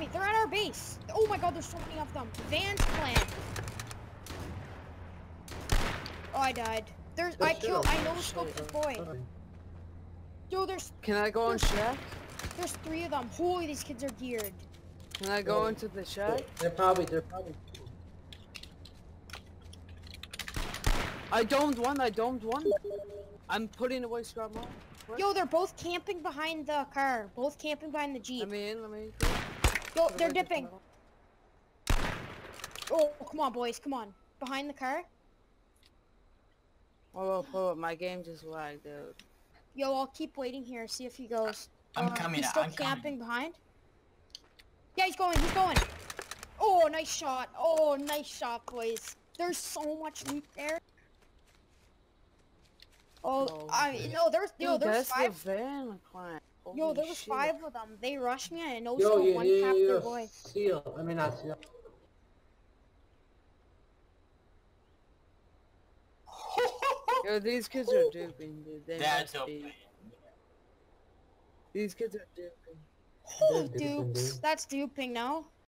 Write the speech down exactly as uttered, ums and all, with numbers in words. me. They're at our base. Oh my god, there's so many of them. Van's plan. Oh, I died. There's. They're I killed. I know scoped this boy. Yo, there's. Can I go on shack? There's three of them. Holy, these kids are geared. Can I go oh. into the shack? They're probably. They're probably. I domed one. I domed one. I'm putting away scrub mode. Yo, they're both camping behind the car. Both camping behind the Jeep. Let me in, let me in. Yo, they're let dipping. Oh, come on, boys, come on. Behind the car. Oh, oh, my game just lagged out. Yo, I'll keep waiting here, see if he goes. I'm uh, coming, he's still I'm camping coming. behind? Yeah, he's going, he's going. Oh, nice shot. Oh, nice shot, boys. There's so much loot there. Oh, oh, I man. no, there's yo, there was five. The van yo, there was shit. five of them. They rushed me. I know so one yo, tapped yo, their boy. Seal, I mean not seal. Yo, these kids are duping, dude. They That's okay. These kids are duping. Oh, dupes. That's duping now.